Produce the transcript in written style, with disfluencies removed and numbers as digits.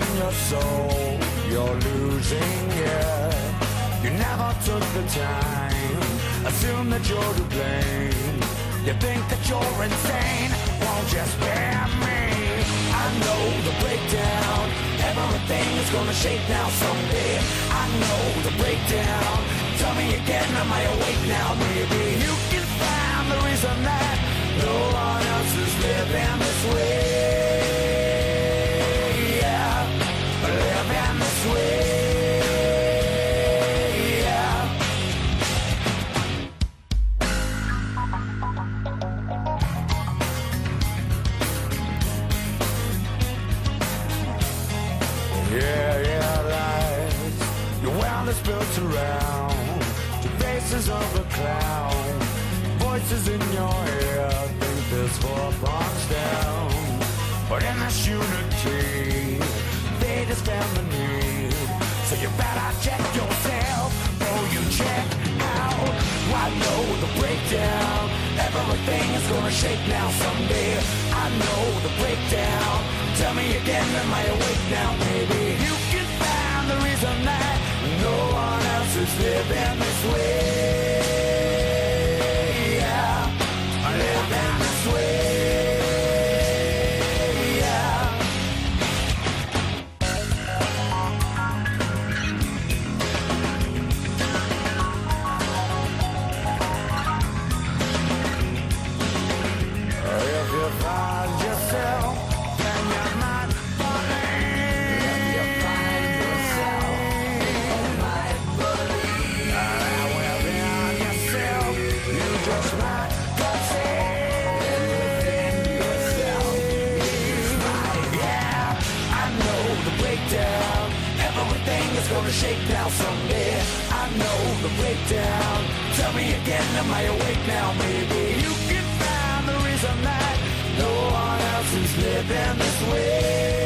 in your soul, you're losing it. You never took the time, assume that you're to blame. You think that you're insane, won't you spare me? I know the breakdown, everything is gonna shake now someday. I know the breakdown, tell me again, am I awake now? Maybe you can find the reason that no one else is living this way. Built around the faces of a clown, voices in your ear, think this war bombs down. But in this unity, they just found the need. So you better check yourself, oh you check out. I know the breakdown, everything is gonna shake now someday. I know the breakdown, tell me again, am I awake now, baby? You can find the reason that no one else is living this way, yeah, living this way, yeah. If you find yourself, then you're not gonna shake now someday. I know the breakdown, tell me again, am I awake now? Maybe you can find the reason that no one else is living this way.